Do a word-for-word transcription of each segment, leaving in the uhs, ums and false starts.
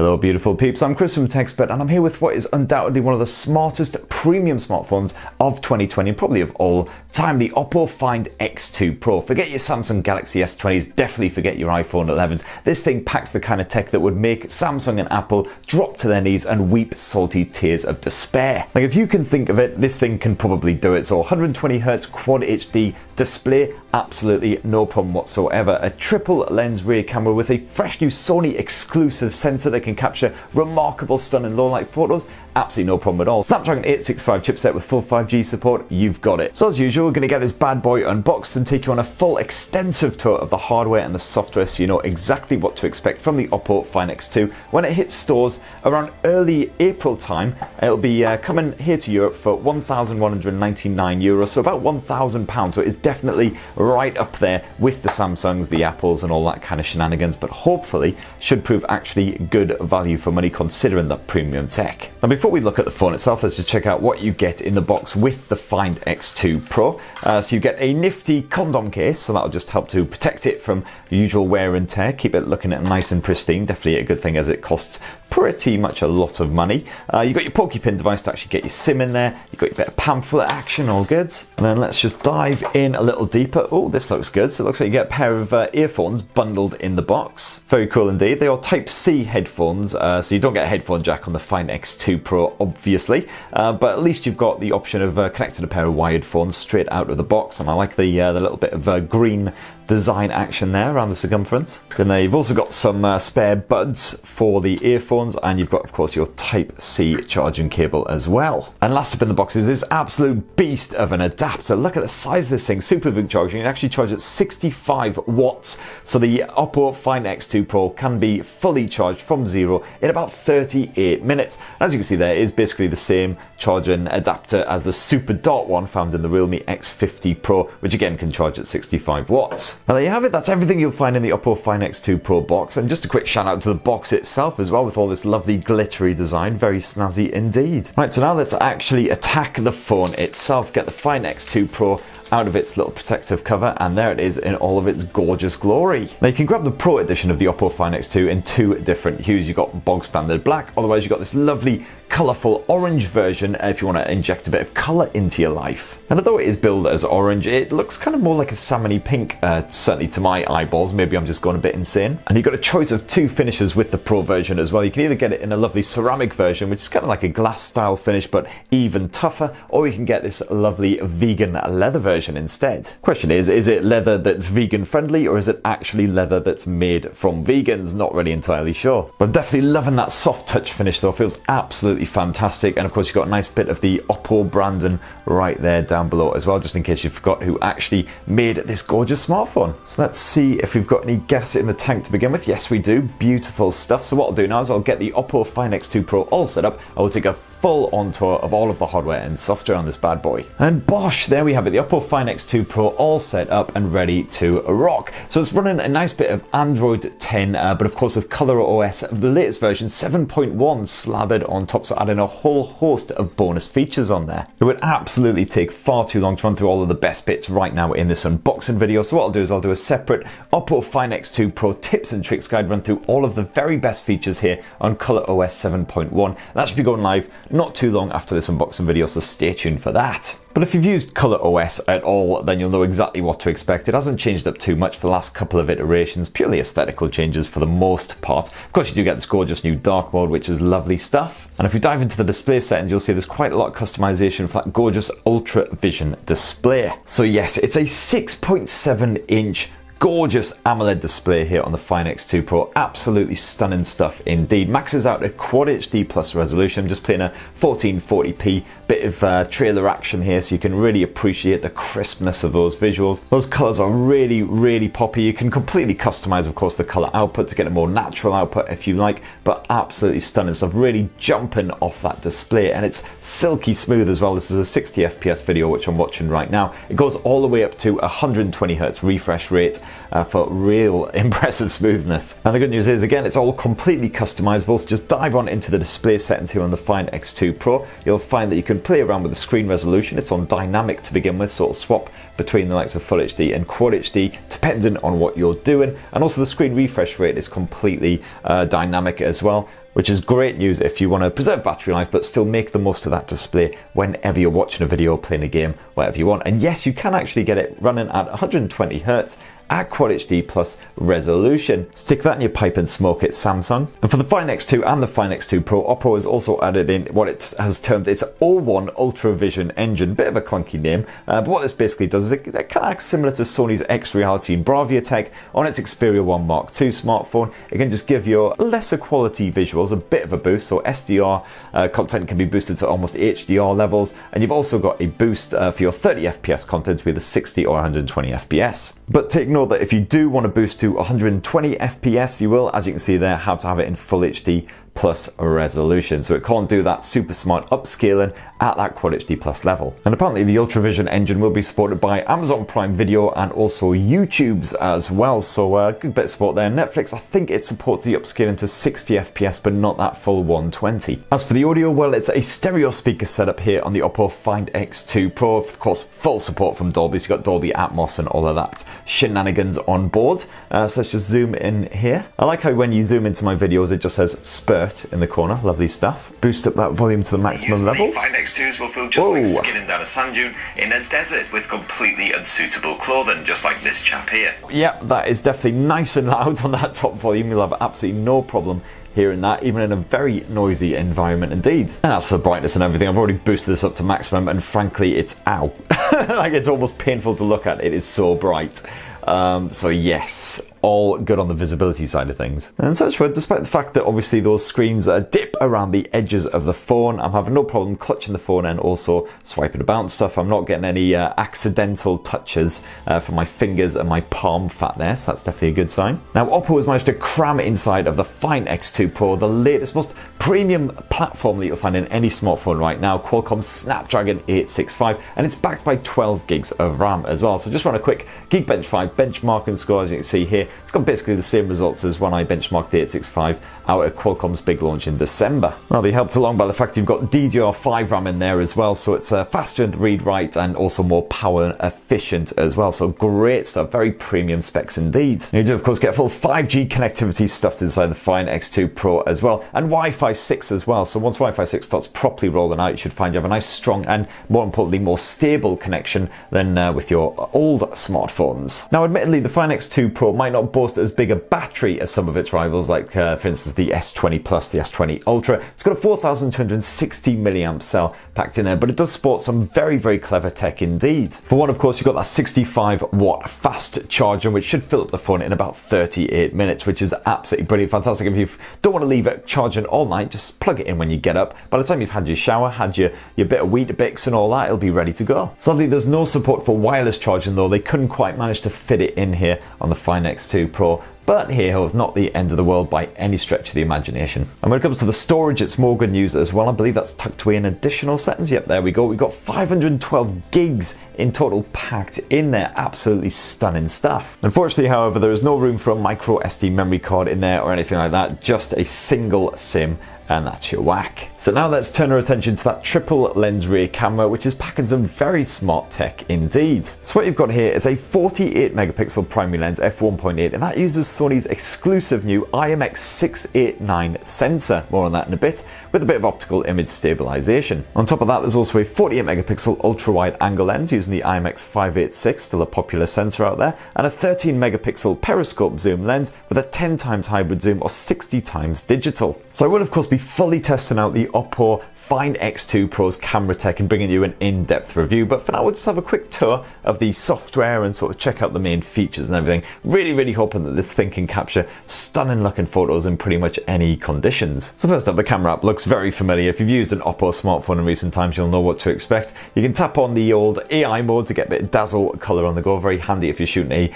Hello beautiful peeps, I'm Chris from Tech Spurt and I'm here with what is undoubtedly one of the smartest premium smartphones of twenty twenty, probably of all time, the Oppo Find X two Pro. Forget your Samsung Galaxy S twenty s, definitely forget your iPhone elevens. This thing packs the kind of tech that would make Samsung and Apple drop to their knees and weep salty tears of despair. Like, if you can think of it, this thing can probably do it. So one hundred twenty hertz Quad H D display, absolutely no problem whatsoever. A triple lens rear camera with a fresh new Sony exclusive sensor that can capture remarkable stun and low light photos, absolutely no problem at all. Snapdragon eight sixty-five chipset with full five G support, you've got it. So as usual, we're going to get this bad boy unboxed and take you on a full extensive tour of the hardware and the software so you know exactly what to expect from the Oppo Find X two when it hits stores around early April time. It'll be uh, coming here to Europe for one thousand one hundred ninety-nine euros, so about one thousand pounds, so it's definitely right up there with the Samsungs, the Apples and all that kind of shenanigans, but hopefully should prove actually good value for money considering the premium tech. Now, before we look at the phone itself, let's just check out what you get in the box with the Find X two Pro. Uh, so you get a nifty condom case, so that'll just help to protect it from usual wear and tear, keep it looking nice and pristine, definitely a good thing as it costs pretty much a lot of money. Uh, you've got your PokePin device to actually get your SIM in there, you've got your bit of pamphlet action, all good. And then let's just dive in a little deeper. Oh, this looks good. So it looks like you get a pair of uh, earphones bundled in the box. Very cool indeed. They are Type C headphones, uh, so you don't get a headphone jack on the Find X two Pro, obviously, uh, but at least you've got the option of uh, connecting a pair of wired phones straight out of the box, and I like the, uh, the little bit of uh, green design action there around the circumference. Then you've also got some uh, spare buds for the earphones, and you've got, of course, your Type C charging cable as well. And last up in the box is this absolute beast of an adapter. Look at the size of this thing, super big charging. You can actually charge at sixty-five watts, so the Oppo Find X two Pro can be fully charged from zero in about thirty-eight minutes. As you can see there, it is basically the same charging adapter as the super dart one found in the Realme X fifty Pro, which again can charge at sixty-five watts. Now there you have it, that's everything you'll find in the Oppo Find X two Pro box. And just a quick shout out to the box itself as well, with all this lovely glittery design, very snazzy indeed. Right, so now let's actually attack the phone itself, get the Find X two Pro out of its little protective cover, and there it is in all of its gorgeous glory. Now you can grab the Pro edition of the Oppo Find X two in two different hues. You've got bog standard black, otherwise you've got this lovely colourful orange version if you want to inject a bit of colour into your life. And although it is billed as orange, it looks kind of more like a salmony pink, uh, certainly to my eyeballs. Maybe I'm just going a bit insane. And you've got a choice of two finishes with the Pro version as well. You can either get it in a lovely ceramic version, which is kind of like a glass style finish but even tougher, or you can get this lovely vegan leather version instead. Question is, is it leather that's vegan friendly, or is it actually leather that's made from vegans? Not really entirely sure. But I'm definitely loving that soft touch finish though, feels absolutely fantastic. And of course you've got a nice bit of the Oppo branding right there down below as well, just in case you forgot who actually made this gorgeous smartphone. So let's see if we've got any gas in the tank to begin with. Yes we do, beautiful stuff. So what I'll do now is I'll get the Oppo Find X two Pro all set up. I will take a full on tour of all of the hardware and software on this bad boy. And bosh, there we have it, the Oppo Find X two Pro all set up and ready to rock. So it's running a nice bit of Android ten, uh, but of course with ColorOS, the latest version seven point one slathered on top, so adding a whole host of bonus features on there. It would absolutely take far too long to run through all of the best bits right now in this unboxing video, so what I'll do is I'll do a separate Oppo Find X two Pro tips and tricks guide, run through all of the very best features here on ColorOS seven point one. That should be going live not too long after this unboxing video, so stay tuned for that. But if you've used ColorOS at all, then you'll know exactly what to expect. It hasn't changed up too much for the last couple of iterations, purely aesthetical changes for the most part. Of course you do get this gorgeous new dark mode, which is lovely stuff. And if we dive into the display settings, you'll see there's quite a lot of customization for that gorgeous Ultra Vision display. So yes, it's a six point seven inch gorgeous AMOLED display here on the Find X two Pro, absolutely stunning stuff indeed. Maxes out at Quad H D plus resolution. I'm just playing a fourteen forty p bit of uh, trailer action here, so you can really appreciate the crispness of those visuals. Those colors are really, really poppy. You can completely customize, of course, the color output to get a more natural output if you like, but absolutely stunning stuff, really jumping off that display. And it's silky smooth as well. This is a sixty F P S video, which I'm watching right now. It goes all the way up to one hundred twenty hertz refresh rate, uh, for real impressive smoothness. And the good news is, again, it's all completely customizable, so just dive on into the display settings here on the Find X two Pro. You'll find that you can play around with the screen resolution. It's on dynamic to begin with, so it'll swap between the likes of Full H D and Quad H D depending on what you're doing, and also the screen refresh rate is completely uh, dynamic as well, which is great news if you want to preserve battery life but still make the most of that display whenever you're watching a video, playing a game, whatever you want. And yes, you can actually get it running at one hundred twenty hertz at Quad H D Plus resolution. Stick that in your pipe and smoke it, Samsung. And for the Find X two and the Find X two Pro, Oppo has also added in what it has termed its O one Ultra Vision Engine. Bit of a clunky name, uh, but what this basically does is it, it kind of acts similar to Sony's X-Reality and Bravia tech on its Xperia one Mark two smartphone. It can just give your lesser quality visuals a bit of a boost, so S D R uh, content can be boosted to almost H D R levels, and you've also got a boost uh, for your thirty F P S content with a sixty or one hundred twenty F P S. But take note that if you do want to boost to one hundred twenty F P S, you will, as you can see there, have to have it in Full H D Plus resolution, so it can't do that super smart upscaling at that Quad H D Plus level. And apparently the Ultra Vision engine will be supported by Amazon Prime Video and also YouTube's as well, so a uh, good bit of support there. Netflix, I think it supports the upscaling to sixty F P S but not that full one twenty. As for the audio, well, it's a stereo speaker setup here on the Oppo Find X two Pro, of course full support from Dolby, so you've got Dolby Atmos and all of that shenanigans on board. Uh, so let's just zoom in here. I like how when you zoom into my videos it just says Spurt in the corner, lovely stuff. Boost up that volume to the maximum levels. The Find X twos will feel just Whoa. like skidding down a sand dune in a desert with completely unsuitable clothing, just like this chap here. Yeah, that is definitely nice and loud on that top volume. You'll have absolutely no problem hearing that, even in a very noisy environment indeed. And as for the brightness and everything, I've already boosted this up to maximum, and frankly, it's ow. Like, it's almost painful to look at. It is so bright. Um, so yes, all good on the visibility side of things. And such word, despite the fact that obviously those screens uh, dip around the edges of the phone, I'm having no problem clutching the phone and also swiping about and stuff. I'm not getting any uh, accidental touches uh, from my fingers and my palm fat there, so that's definitely a good sign. Now Oppo has managed to cram inside of the Find X two Pro the latest, most premium platform that you'll find in any smartphone right now, Qualcomm Snapdragon eight sixty-five, and it's backed by twelve gigs of RAM as well. So just run a quick Geekbench five benchmarking score. As you can see here, it's got basically the same results as when I benchmarked the eight sixty-five out at Qualcomm's big launch in December. I'll be helped along by the fact you've got D D R five RAM in there as well, so it's uh, faster in the read-write and also more power efficient as well. So great stuff, very premium specs indeed. And you do of course get full five G connectivity stuffed inside the Find X two Pro as well, and Wi-Fi six as well. So once Wi-Fi six starts properly rolling out, you should find you have a nice, strong, and more importantly, more stable connection than uh, with your old smartphones. Now, admittedly, the Find X two Pro might not boast as big a battery as some of its rivals, like uh, for instance the S twenty Plus, the S twenty Ultra. It's got a four thousand two hundred sixty milliamp cell packed in there, but it does sport some very, very clever tech indeed. For one, of course, you've got that sixty-five watt fast charging, which should fill up the phone in about thirty-eight minutes, which is absolutely brilliant, fantastic. If you don't want to leave it charging all night, just plug it in when you get up. By the time you've had your shower, had your, your bit of Weetabix and all that, it'll be ready to go. Sadly, there's no support for wireless charging though. They couldn't quite manage to fit it in here on the Find X two Pro, but here it's not the end of the world by any stretch of the imagination. And when it comes to the storage, it's more good news as well. I believe that's tucked away in additional settings. Yep, there we go. We've got five hundred twelve gigs in total packed in there. Absolutely stunning stuff. Unfortunately, however, there is no room for a micro S D memory card in there or anything like that, just a single SIM, and that's your whack. So now let's turn our attention to that triple lens rear camera, which is packing some very smart tech indeed. So what you've got here is a forty-eight megapixel primary lens, f one point eight, and that uses Sony's exclusive new I M X six eighty-nine sensor. More on that in a bit, with a bit of optical image stabilization. On top of that, there's also a forty-eight megapixel ultra wide angle lens using the I M X five eighty-six, still a popular sensor out there, and a thirteen megapixel periscope zoom lens with a ten times hybrid zoom or sixty times digital. So I will of course be fully testing out the Oppo Find X two Pro's camera tech and bringing you an in-depth review, but for now we'll just have a quick tour of the software and sort of check out the main features and everything. Really, really hoping that this thing can capture stunning looking photos in pretty much any conditions. So first up, the camera app looks very familiar. If you've used an Oppo smartphone in recent times, you'll know what to expect. You can tap on the old A I mode to get a bit of dazzle color on the go. Very handy if you're shooting a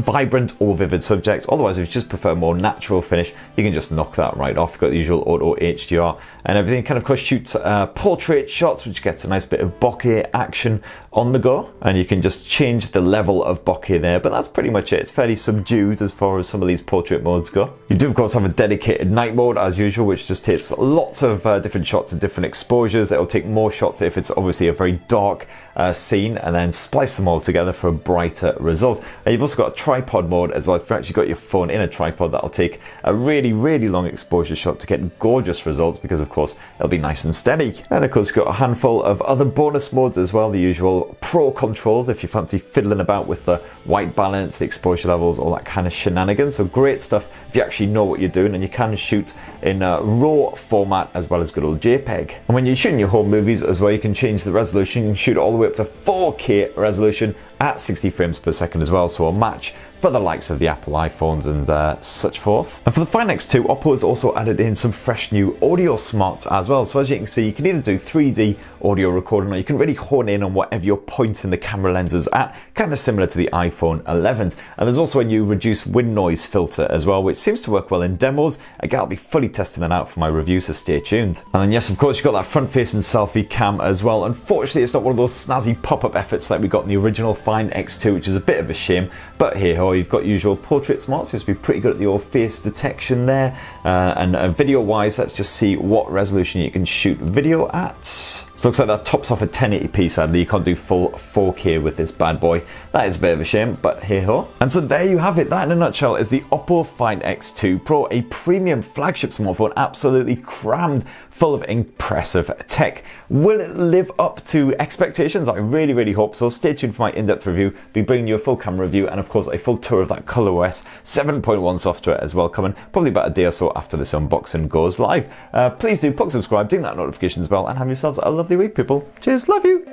vibrant or vivid subject. Otherwise, if you just prefer a more natural finish, you can just knock that right off. You've got the usual auto H D R and everything. You can of course shoot shoot uh, portrait shots, which gets a nice bit of bokeh action on the go, and you can just change the level of bokeh there, but that's pretty much it. It's fairly subdued as far as some of these portrait modes go. You do of course have a dedicated night mode as usual, which just takes lots of uh, different shots and different exposures. It'll take more shots if it's obviously a very dark uh, scene, and then splice them all together for a brighter result. And you've also got a tripod mode as well. If you've actually got your phone in a tripod, that'll take a really really long exposure shot to get gorgeous results, because of course it'll be nice and steady. And of course you've got a handful of other bonus modes as well, the usual pro controls if you fancy fiddling about with the white balance, the exposure levels, all that kind of shenanigans. So great stuff if you actually know what you're doing, and you can shoot in a raw format as well as good old JPEG. And when you're shooting your home movies as well, you can change the resolution. You can shoot all the way up to four K resolution at sixty frames per second as well, so a match for the likes of the Apple iPhones and uh, such forth. And for the Find X two, Oppo has also added in some fresh new audio smarts as well. So as you can see, you can either do three D audio recording, or you can really hone in on whatever you're pointing the camera lenses at, kind of similar to the iPhone elevens. And there's also a new reduce wind noise filter as well, which seems to work well in demos. Again, I'll be fully testing that out for my review, so stay tuned. And then yes, of course, you've got that front-facing selfie cam as well. Unfortunately, it's not one of those snazzy pop-up efforts like we got in the original Find X two, which is a bit of a shame, but hey ho, you've got usual portrait smarts, so you should be pretty good at your face detection there. Uh, and uh, video wise, let's just see what resolution you can shoot video at. So looks like that tops off at ten eighty p, sadly. You can't do full four K with this bad boy. That is a bit of a shame, but hey ho. And so there you have it. That in a nutshell is the Oppo Find X two Pro, a premium flagship smartphone, absolutely crammed full of impressive tech. Will it live up to expectations? I really, really hope so. Stay tuned for my in-depth review. Be bringing you a full camera review and of course a full tour of that ColorOS seven point one software as well, coming probably about a day or so after this unboxing goes live. Uh, please do pop subscribe, ding that notifications bell, and have yourselves a lovely week, people. Cheers, love you.